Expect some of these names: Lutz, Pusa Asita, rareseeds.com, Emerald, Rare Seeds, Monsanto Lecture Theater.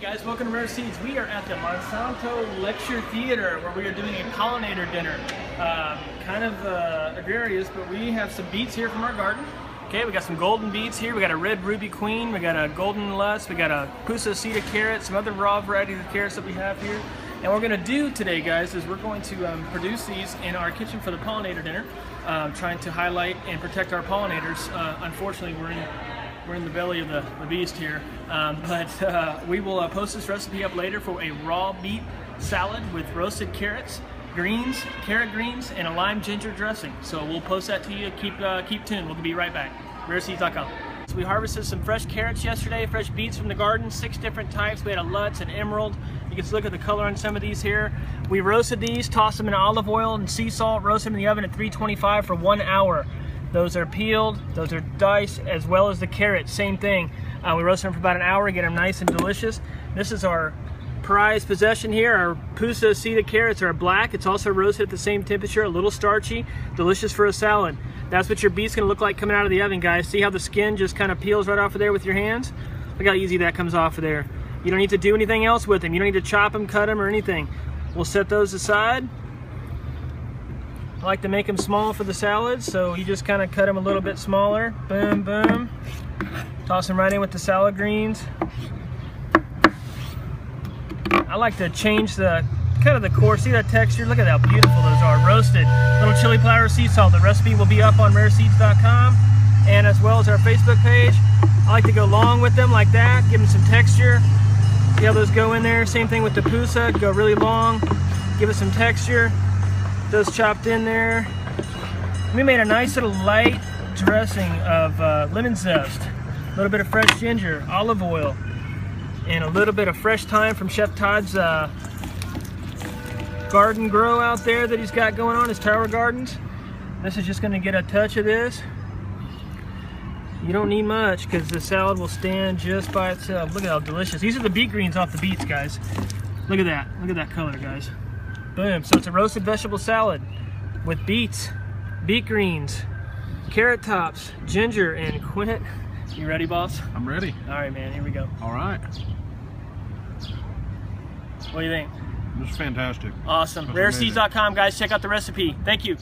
guys, welcome to Rare Seeds. We are at the Monsanto Lecture Theater where we are doing a pollinator dinner. Kind of agrarious, but we have some beets here from our garden. Okay, we got some golden beets here. We got a red ruby queen, we got a golden lust, we got a Pusa Asita carrot, some other raw varieties of carrots that we have here. And what we're going to do today, guys, is we're going to produce these in our kitchen for the pollinator dinner, trying to highlight and protect our pollinators. Unfortunately, we're in the belly of the beast here, but we will post this recipe up later for a raw beet salad with roasted carrots, greens, carrot greens, and a lime ginger dressing. So we'll post that to you. Keep tuned. We'll be right back. rareseeds.com. So we harvested some fresh carrots yesterday, fresh beets from the garden, 6 different types. We had a Lutz, an Emerald. You can look at the color on some of these here. We roasted these, tossed them in olive oil and sea salt, roasted them in the oven at 325 for 1 hour. Those are peeled, those are diced, as well as the carrots, same thing. We roast them for about 1 hour, get them nice and delicious. This is our prized possession here. Our Pusa Asita carrots are black. It's also roasted at the same temperature, a little starchy, delicious for a salad. That's what your beet's gonna look like coming out of the oven, guys. See how the skin just kind of peels right off of there with your hands? Look how easy that comes off of there. You don't need to do anything else with them. You don't need to chop them, cut them, or anything. We'll set those aside. I like to make them small for the salad, so you just kind of cut them a little bit smaller. Boom, boom. Toss them right in with the salad greens. I like to change the kind of the core. See that texture? Look at how beautiful those are. Roasted. Little chili flower, sea salt. The recipe will be up on rareseeds.com and as well as our Facebook page. I like to go long with them like that. Give them some texture. See how those go in there? Same thing with the Pusa. Go really long. Give it some texture. Those chopped in there. We made a nice little light dressing of lemon zest, a little bit of fresh ginger, olive oil, and a little bit of fresh thyme from Chef Todd's garden grow out there that he's got going on, his tower gardens. This is just gonna get a touch of this. You don't need much because the salad will stand just by itself. Look at how delicious. These are the beet greens off the beets, guys. Look at that color, guys. Boom, so it's a roasted vegetable salad with beets, beet greens, carrot tops, ginger, and quince. You ready, boss? I'm ready. All right, man, here we go. All right. What do you think? This is fantastic. Awesome. Rareseeds.com, guys. Check out the recipe. Thank you.